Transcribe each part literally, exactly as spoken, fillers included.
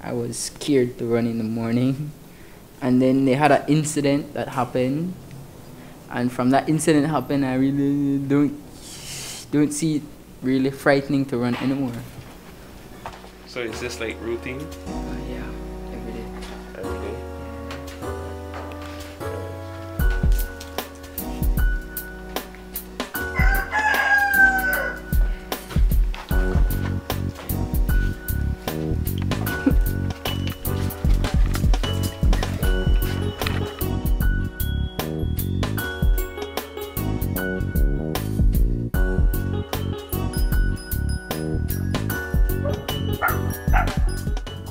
I was scared to run in the morning. And then they had an incident that happened. And from that incident happened, I really don't, don't see it really frightening to run anymore. So it's just like routine? Uh, yeah, every day. Every day?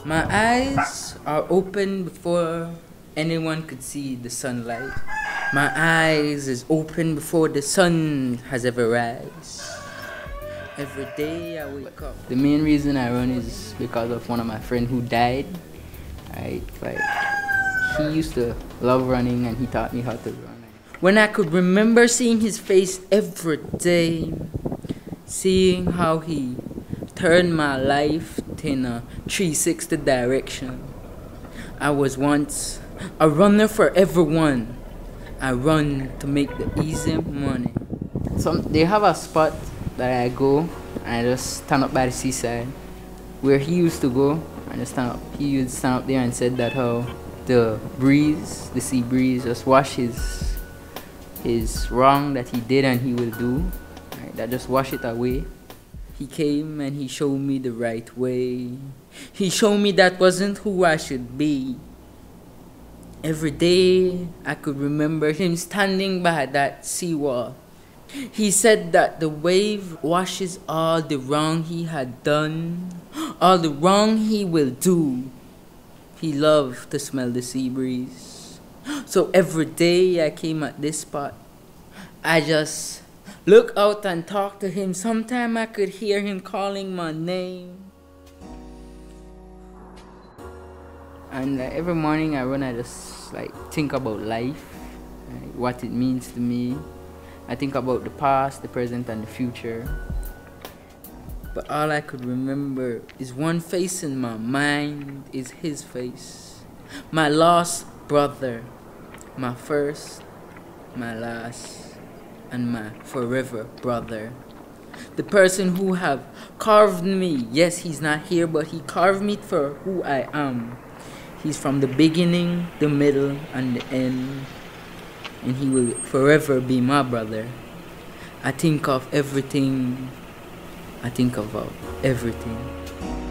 My eyes are open before anyone could see the sunlight. My eyes is open before the sun has ever rise. Every day I wake up. The main reason I run is because of one of my friends who died. Right? Like, he used to love running and he taught me how to run. When I could remember seeing his face every day, seeing how he turned my life in a three sixty direction. I was once a runner for everyone. I run to make the easy money. So they have a spot that I go and I just stand up by the seaside where he used to go and just stand up. He used to stand up there and said that how the breeze, the sea breeze, just wash his, his wrong that he did and he will do. Right? That just wash it away. He came and he showed me the right way. He showed me that wasn't who I should be. Every day I could remember him standing by that seawall. He said that the wave washes all the wrong he had done, all the wrong he will do. He loved to smell the sea breeze. So every day I came at this spot, I just look out and talk to him. Sometime I could hear him calling my name. And like, every morning I run, I just like think about life, like, what it means to me. I think about the past, the present, and the future. But all I could remember is one face in my mind is his face. My lost brother, my first, my last, and my forever brother. The person who have carved me. Yes, he's not here, but he carved me for who I am. He's from the beginning, the middle, and the end. And he will forever be my brother. I think of everything. I think about everything.